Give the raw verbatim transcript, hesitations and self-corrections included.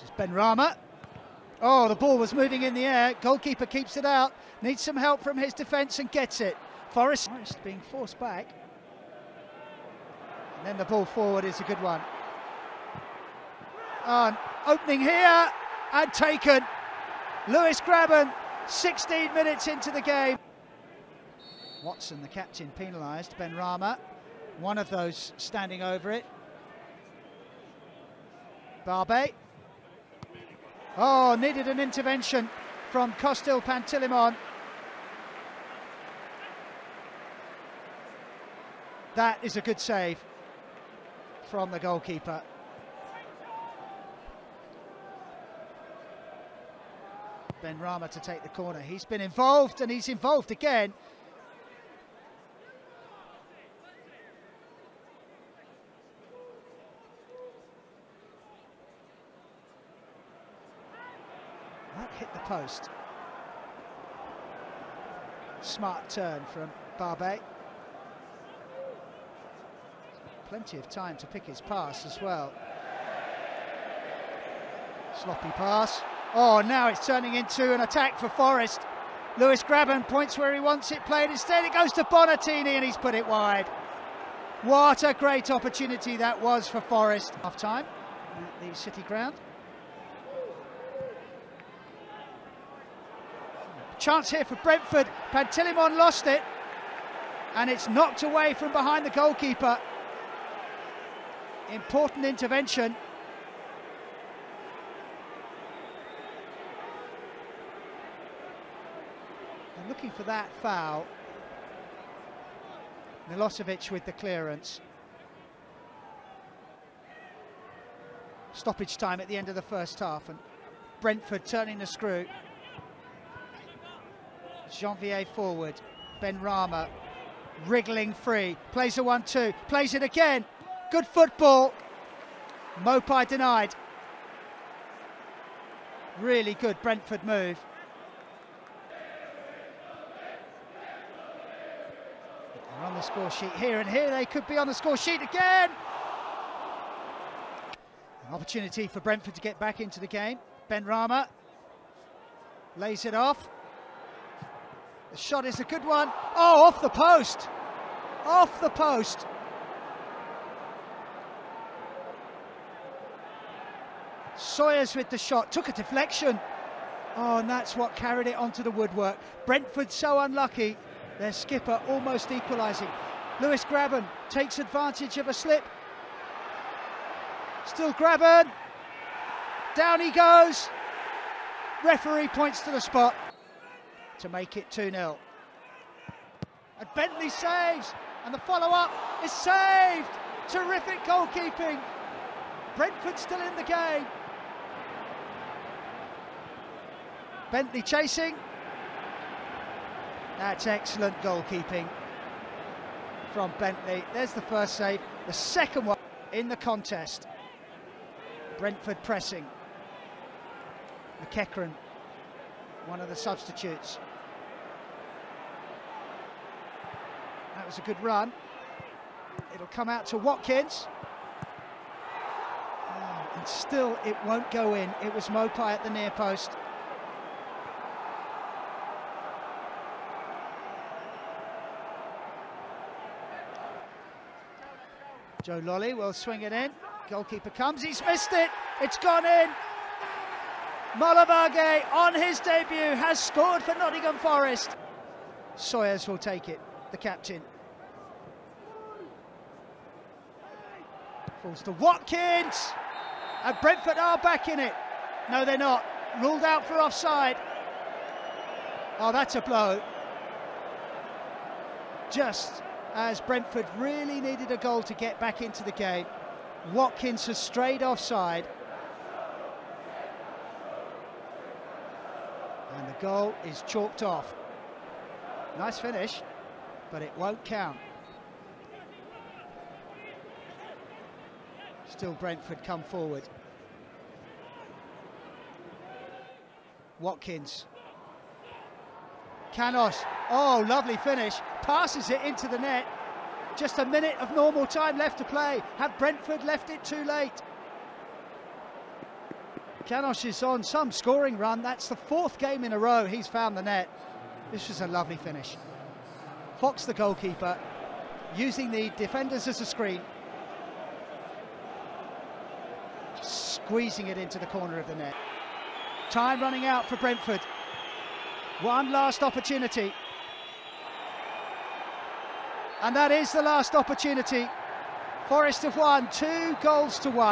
This is Benrahma. Oh, the ball was moving in the air. Goalkeeper keeps it out. Needs some help from his defence and gets it. Forrest being forced back. And then the ball forward is a good one. Um, opening here and taken. Lewis Grabban, sixteen minutes into the game. Watson, the captain, penalised. Benrahma, one of those standing over it. Barbe. Oh, needed an intervention from Costel Pantilimon. That is a good save from the goalkeeper. Benrahma to take the corner. He's been involved and he's involved again. That hit the post. Smart turn from Barbe. Plenty of time to pick his pass as well. Sloppy pass. Oh, now it's turning into an attack for Forrest. Lewis Grabban points where he wants it played. Instead it goes to Bonatini and he's put it wide. What a great opportunity that was for Forrest. Half time at the City Ground. Chance here for Brentford. Pantilimon lost it and it's knocked away from behind the goalkeeper. Important intervention. And looking for that foul. Milosevic with the clearance. Stoppage time at the end of the first half and Brentford turning the screw. Janvier forward, Benrahma wriggling free, plays a one two, plays it again, good football, Maupay denied. Really good Brentford move. They're on the score sheet here and here, they could be on the score sheet again. An opportunity for Brentford to get back into the game. Benrahma lays it off. The shot is a good one. Oh, off the post. Off the post. Sawyers with the shot. Took a deflection. Oh, and that's what carried it onto the woodwork. Brentford so unlucky. Their skipper almost equalising. Lewis Grabban takes advantage of a slip. Still Grabban. Down he goes. Referee points to the spot to make it two nil. And Bentley saves, and the follow-up is saved. Terrific goalkeeping. Brentford still in the game. Bentley chasing. That's excellent goalkeeping from Bentley. There's the first save, the second one in the contest. Brentford pressing. McEachran, one of the substitutes. That was a good run. It'll come out to Watkins. Oh, and still it won't go in. It was Maupay at the near post. Joe Lolly will swing it in. Goalkeeper comes, he's missed it. It's gone in. Molla Wague, on his debut, has scored for Nottingham Forest. Sawyers will take it, the captain. Falls to Watkins, and Brentford are back in it. No, they're not. Ruled out for offside. Oh, that's a blow. Just as Brentford really needed a goal to get back into the game, Watkins has strayed offside. And the goal is chalked off. Nice finish, but it won't count. Still Brentford come forward. Watkins. Canos. Oh, lovely finish. Passes it into the net. Just a minute of normal time left to play. Have Brentford left it too late? Canos is on some scoring run. That's the fourth game in a row he's found the net. This was a lovely finish. Fox, the goalkeeper, using the defenders as a screen. Just squeezing it into the corner of the net. Time running out for Brentford. One last opportunity. And that is the last opportunity. Forest have won two goals to one.